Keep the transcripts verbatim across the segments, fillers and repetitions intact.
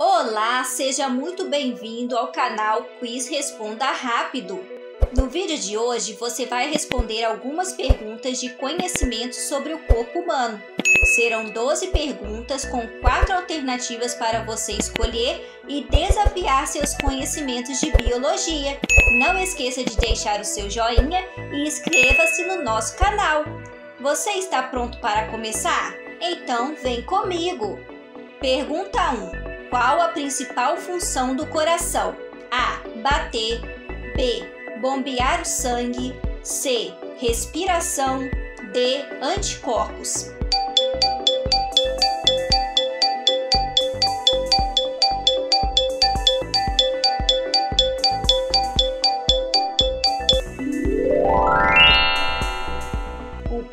Olá, seja muito bem-vindo ao canal Quiz Responda Rápido. No vídeo de hoje, você vai responder algumas perguntas de conhecimento sobre o corpo humano. Serão doze perguntas com quatro alternativas para você escolher e desafiar seus conhecimentos de biologia. Não esqueça de deixar o seu joinha e inscreva-se no nosso canal. Você está pronto para começar? Então vem comigo! Pergunta um. Qual a principal função do coração? A. Bater. B. Bombear o sangue. C. Respiração. D. Anticorpos.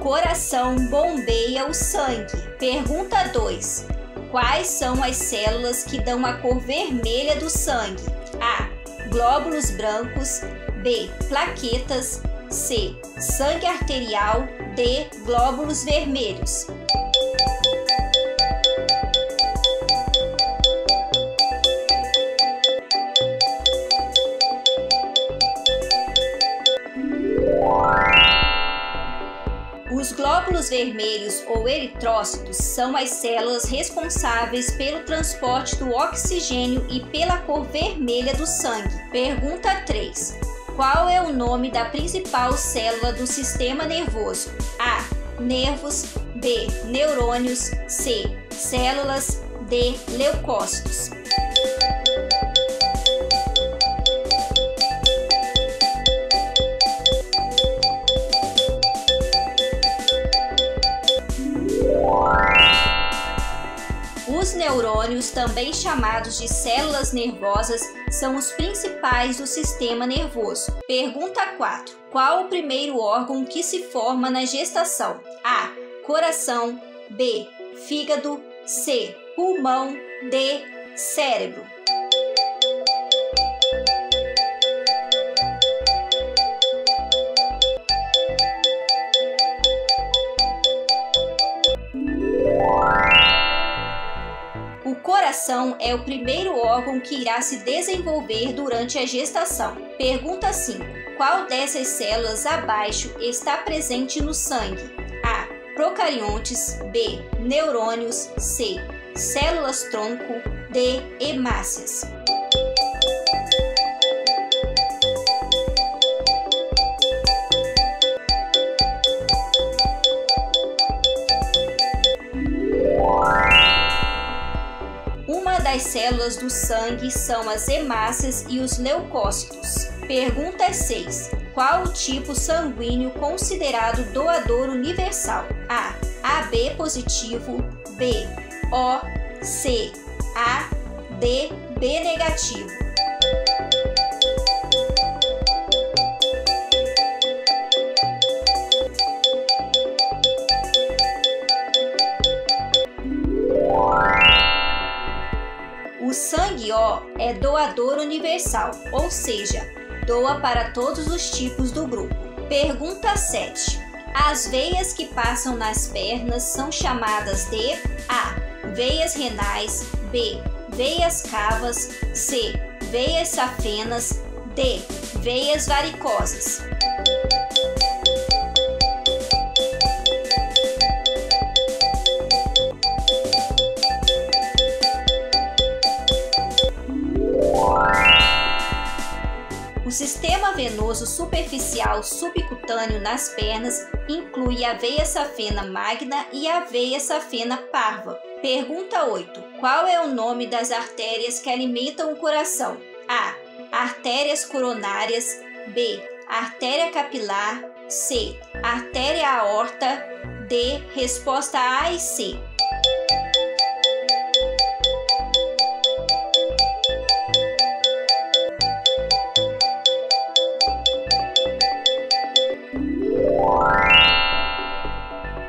Coração bombeia o sangue. Pergunta dois. Quais são as células que dão a cor vermelha do sangue? A. Glóbulos brancos. B. Plaquetas. C. Sangue arterial. D. Glóbulos vermelhos. Os glóbulos vermelhos ou eritrócitos são as células responsáveis pelo transporte do oxigênio e pela cor vermelha do sangue. Pergunta três. Qual é o nome da principal célula do sistema nervoso? A. Nervos. B. Neurônios. C. Células. D. Leucócitos. Os neurônios, também chamados de células nervosas, são os principais do sistema nervoso. Pergunta quatro. Qual o primeiro órgão que se forma na gestação? A. Coração. B. Fígado. C. Pulmão. D. Cérebro. O coração é o primeiro órgão que irá se desenvolver durante a gestação. Pergunta cinco. Qual dessas células abaixo está presente no sangue? A. Procariontes. B. Neurônios. C. Células-tronco. D. Hemácias. As células do sangue são as hemácias e os leucócitos. Pergunta seis. Qual o tipo sanguíneo considerado doador universal? A. A B positivo. B. O. C. A. D. B negativo. O sangue O é doador universal, ou seja, doa para todos os tipos do grupo. Pergunta sete. As veias que passam nas pernas são chamadas de A. Veias renais. B. Veias cavas. C. Veias safenas. D. Veias varicosas. O sistema venoso superficial subcutâneo nas pernas inclui a veia safena magna e a veia safena parva. Pergunta oito. Qual é o nome das artérias que alimentam o coração? A. Artérias coronárias. B. Artéria capilar. C. Artéria aorta. D. Resposta A e C.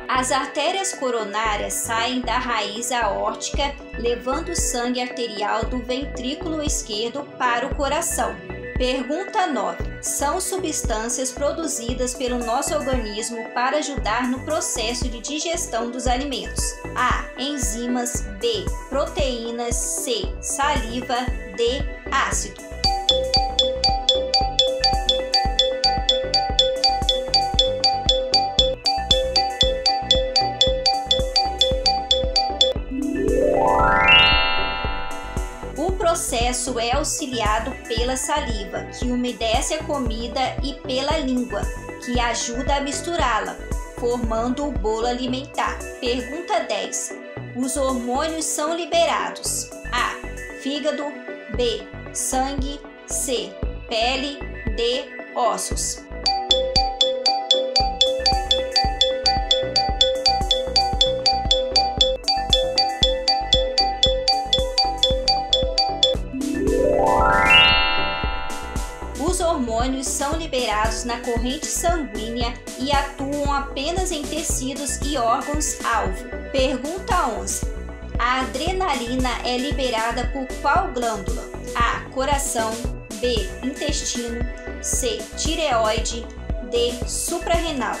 As artérias coronárias saem da raiz aórtica, levando o sangue arterial do ventrículo esquerdo para o coração. Pergunta nove. São substâncias produzidas pelo nosso organismo para ajudar no processo de digestão dos alimentos. A. Enzimas. B. Proteínas. C. Saliva. D. Ácido. O processo é auxiliado pela saliva, que umedece a comida, e pela língua, que ajuda a misturá-la, formando o bolo alimentar. Pergunta dez. Os hormônios são liberados. A. Fígado. B. Sangue. C. Pele. D. Ossos. Os hormônios são liberados na corrente sanguínea e atuam apenas em tecidos e órgãos-alvo. Pergunta onze. A adrenalina é liberada por qual glândula? A. Coração. B. Intestino. C. Tireoide. D. Suprarrenal.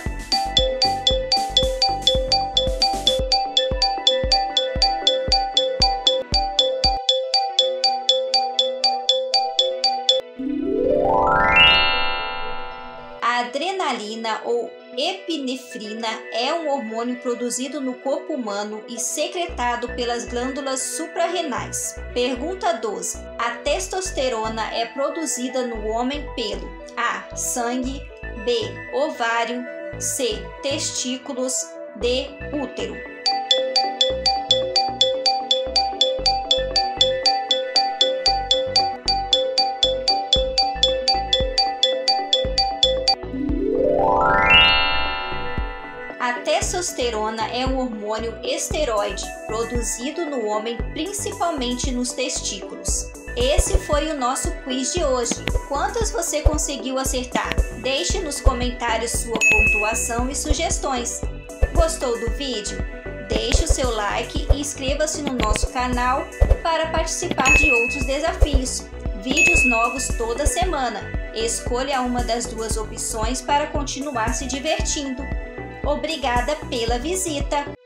A adrenalina ou epinefrina é um hormônio produzido no corpo humano e secretado pelas glândulas suprarrenais. Pergunta doze. A testosterona é produzida no homem pelo A. Sangue. B. Ovário. C. Testículos. D. Útero. A testosterona é um hormônio esteroide, produzido no homem principalmente nos testículos. Esse foi o nosso quiz de hoje. Quantas você conseguiu acertar? Deixe nos comentários sua pontuação e sugestões. Gostou do vídeo? Deixe o seu like e inscreva-se no nosso canal para participar de outros desafios. Vídeos novos toda semana. Escolha uma das duas opções para continuar se divertindo. Obrigada pela visita!